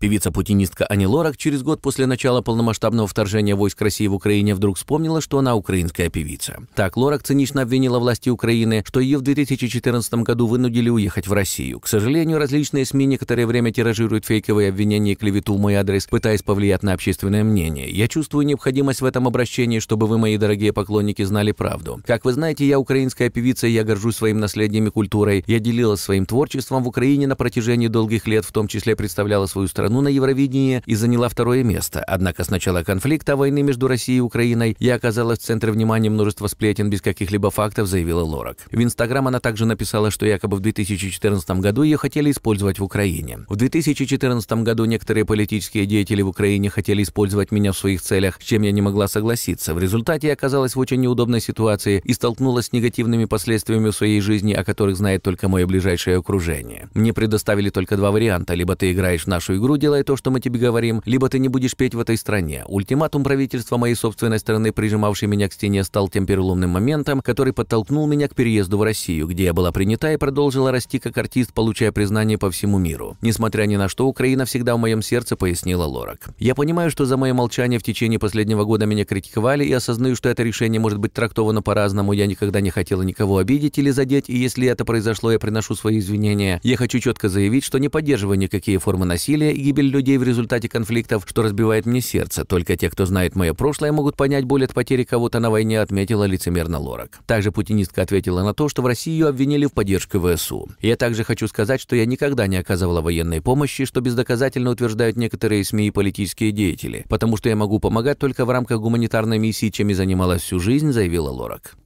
Певица-путинистка Ани Лорак через год после начала полномасштабного вторжения войск России в Украине вдруг вспомнила, что она украинская певица. Так, Лорак цинично обвинила власти Украины, что ее в 2014 году вынудили уехать в Россию. К сожалению, различные СМИ некоторое время тиражируют фейковые обвинения и клевету в мой адрес, пытаясь повлиять на общественное мнение. Я чувствую необходимость в этом обращении, чтобы вы, мои дорогие поклонники, знали правду. Как вы знаете, я украинская певица, и я горжусь своим наследием и культурой. Я делилась своим творчеством в Украине на протяжении долгих лет, в том числе представляла свою страну на Евровидении и заняла второе место. Однако с начала конфликта, войны между Россией и Украиной, я оказалась в центре внимания множества сплетен без каких-либо фактов, заявила Лорак. В Инстаграм она также написала, что якобы в 2014 году ее хотели использовать в Украине. В 2014 году некоторые политические деятели в Украине хотели использовать меня в своих целях, с чем я не могла согласиться. В результате я оказалась в очень неудобной ситуации и столкнулась с негативными последствиями в своей жизни, о которых знает только мое ближайшее окружение. Мне предоставили только два варианта: либо ты играешь в нашу игру, делай то, что мы тебе говорим, либо ты не будешь петь в этой стране. Ультиматум правительства моей собственной страны, прижимавший меня к стене, стал тем переломным моментом, который подтолкнул меня к переезду в Россию, где я была принята и продолжила расти как артист, получая признание по всему миру. Несмотря ни на что, Украина всегда в моем сердце, пояснила Лорак. Я понимаю, что за мое молчание в течение последнего года меня критиковали, и осознаю, что это решение может быть трактовано по-разному. Я никогда не хотела никого обидеть или задеть, и если это произошло, я приношу свои извинения. Я хочу четко заявить, что не поддерживаю никакие формы насилия и гибель людей в результате конфликтов, что разбивает мне сердце. Только те, кто знает мое прошлое, могут понять боль от потери кого-то на войне, отметила лицемерно Лорак. Также путинистка ответила на то, что в России ее обвинили в поддержке ВСУ. Я также хочу сказать, что я никогда не оказывала военной помощи, что бездоказательно утверждают некоторые СМИ и политические деятели, потому что я могу помогать только в рамках гуманитарной миссии, чем и занималась всю жизнь, заявила Лорак.